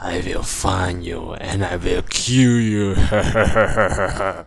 I will find you and I will kill you.